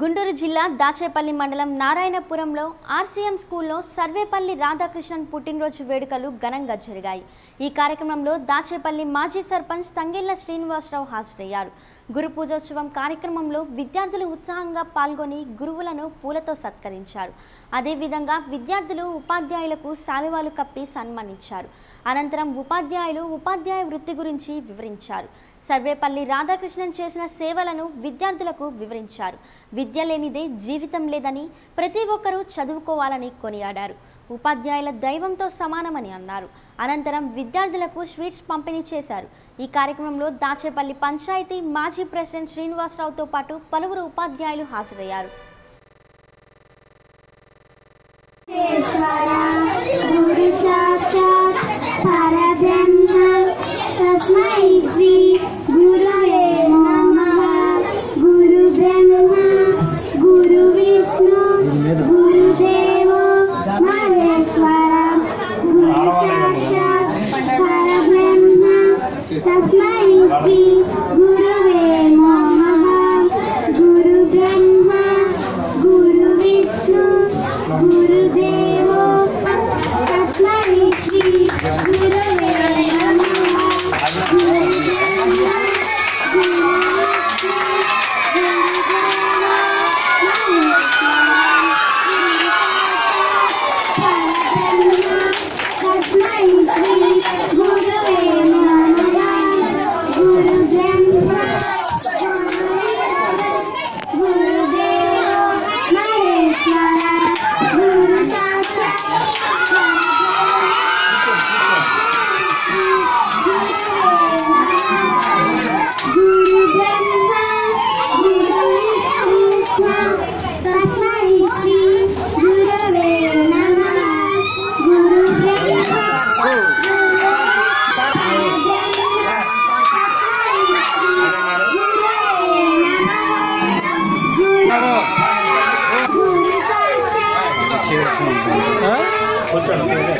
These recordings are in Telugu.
గుంటూరు జిల్లా దాచేపల్లి మండలం నారాయణపురంలో ఆర్సీఎం స్కూల్లో సర్వేపల్లి రాధాకృష్ణన్ పుట్టినరోజు వేడుకలు ఘనంగా జరిగాయి. ఈ కార్యక్రమంలో దాచేపల్లి మాజీ సర్పంచ్ తంగెళ్ల శ్రీనివాసరావు హాజరయ్యారు. గురు పూజోత్సవం కార్యక్రమంలో విద్యార్థులు ఉత్సాహంగా పాల్గొని గురువులను పూలతో సత్కరించారు. అదేవిధంగా విద్యార్థులు ఉపాధ్యాయులకు శాలువాలు కప్పి సన్మానించారు. అనంతరం ఉపాధ్యాయులు ఉపాధ్యాయ వృత్తి గురించి వివరించారు. సర్వేపల్లి రాధాకృష్ణన్ చేసిన సేవలను విద్యార్థులకు వివరించారు. విద్య లేనిదే జీవితం లేదని ప్రతి ఒక్కరూ చదువుకోవాలని కొనియాడారు. ఉపాధ్యాయుల దైవంతో సమానమని అన్నారు. అనంతరం విద్యార్థులకు స్వీట్స్ పంపిణీ చేశారు. ఈ కార్యక్రమంలో దాచేపల్లి పంచాయతీ మాజీ ప్రెసిడెంట్ శ్రీనివాసరావుతో పాటు పలువురు ఉపాధ్యాయులు హాజరయ్యారు.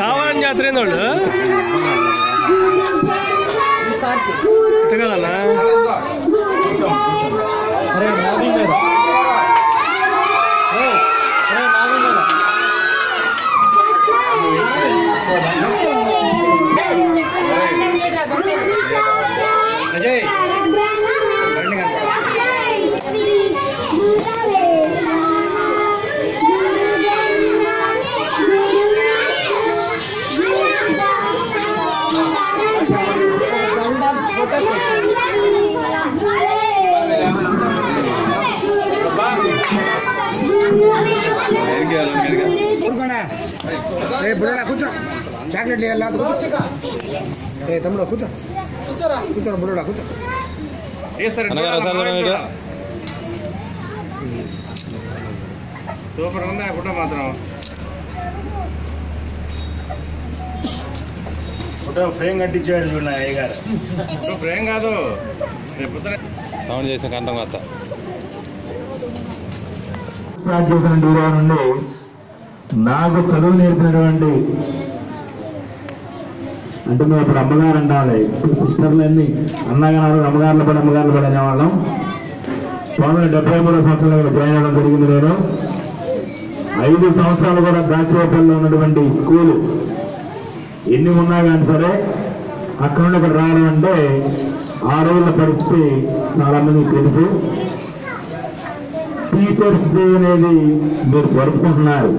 కావాలని జాతరేందు వాళ్ళు కదన్నా అజయ్ చాక్లెట్ తమ్ముడు కూర్చో కూర్చో బుర్రోడా కూర్చో సూపర్ ఉందా గుడ్డ మాత్రం ఫోటో ఫ్రేమ్ కట్టించాడు చూడ అయ్యగారు ఫ్రేమ్ కాదు సౌండ్ చేసిన కంట మాత్రం నాకు చదువు నేర్పినటువంటి అంటే మేము ఇప్పుడు అమ్మగారు అంటామండి. ఇప్పుడు సిస్టర్లన్నీ అన్నగారు అమ్మగారులు పడి అమ్మగారులు పడి అనేవాళ్ళం. స్వామి 73వ సంవత్సరంలో జాయిన్ అవ్వడం జరిగింది. నేను 5 సంవత్సరాలు కూడా దాచేపల్లిలో ఉన్నటువంటి స్కూలు ఎన్ని ఉన్నా కానీ సరే అక్కడ నుండి అక్కడ రావడం అంటే ఆ రోజుల పరిస్థితి చాలామందికి తెలుసు. టీచర్స్ డే అనేది మీరు జరుపుకుంటున్నారు.